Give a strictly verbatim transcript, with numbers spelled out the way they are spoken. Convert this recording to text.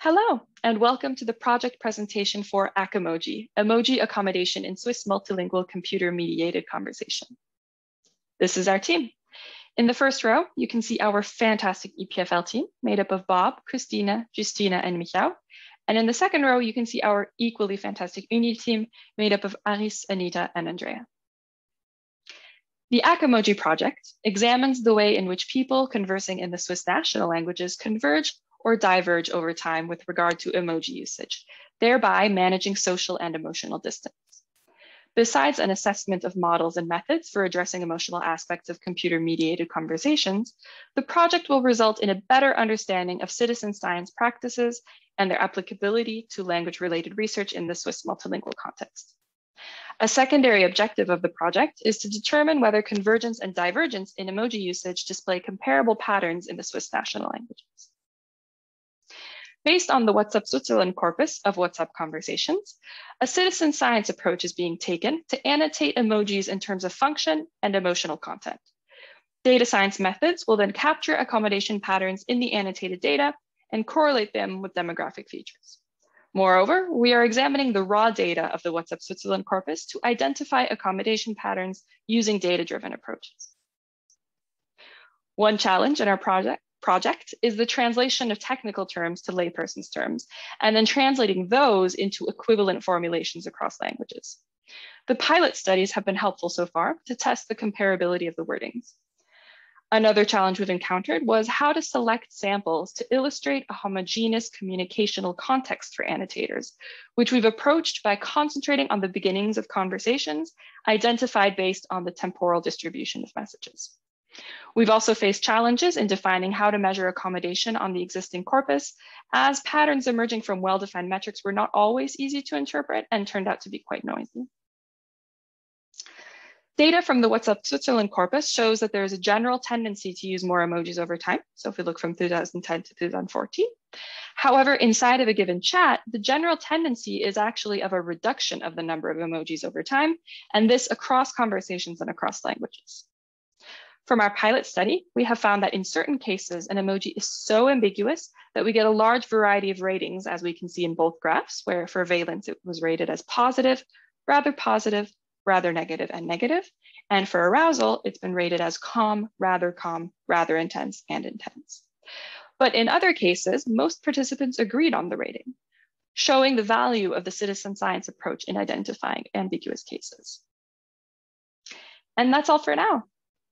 Hello, and welcome to the project presentation for ACCOMOJI, Emoji Accommodation in Swiss Multilingual Computer-Mediated Conversation. This is our team. In the first row, you can see our fantastic E P F L team, made up of Bob, Christina, Justina, and Michał. And in the second row, you can see our equally fantastic UNIL team, made up of Aris, Anita, and Andrea. The ACCOMOJI project examines the way in which people conversing in the Swiss national languages converge or diverge over time with regard to emoji usage, thereby managing social and emotional distance. Besides an assessment of models and methods for addressing emotional aspects of computer-mediated conversations, the project will result in a better understanding of citizen science practices and their applicability to language-related research in the Swiss multilingual context. A secondary objective of the project is to determine whether convergence and divergence in emoji usage display comparable patterns in the Swiss national languages. Based on the WhatsApp Switzerland corpus of WhatsApp conversations, a citizen science approach is being taken to annotate emojis in terms of function and emotional content. Data science methods will then capture accommodation patterns in the annotated data and correlate them with demographic features. Moreover, we are examining the raw data of the WhatsApp Switzerland corpus to identify accommodation patterns using data-driven approaches. One challenge in our project project is the translation of technical terms to layperson's terms, and then translating those into equivalent formulations across languages. The pilot studies have been helpful so far to test the comparability of the wordings. Another challenge we've encountered was how to select samples to illustrate a homogeneous communicational context for annotators, which we've approached by concentrating on the beginnings of conversations identified based on the temporal distribution of messages. We've also faced challenges in defining how to measure accommodation on the existing corpus, as patterns emerging from well-defined metrics were not always easy to interpret and turned out to be quite noisy. Data from the WhatsApp Switzerland corpus shows that there is a general tendency to use more emojis over time. So if we look from two thousand ten to two thousand fourteen. However, inside of a given chat, the general tendency is actually of a reduction of the number of emojis over time, and this across conversations and across languages. From our pilot study, we have found that in certain cases, an emoji is so ambiguous that we get a large variety of ratings, as we can see in both graphs, where for valence, it was rated as positive, rather positive, rather negative, and negative. And for arousal, it's been rated as calm, rather calm, rather intense, and intense. But in other cases, most participants agreed on the rating, showing the value of the citizen science approach in identifying ambiguous cases. And that's all for now.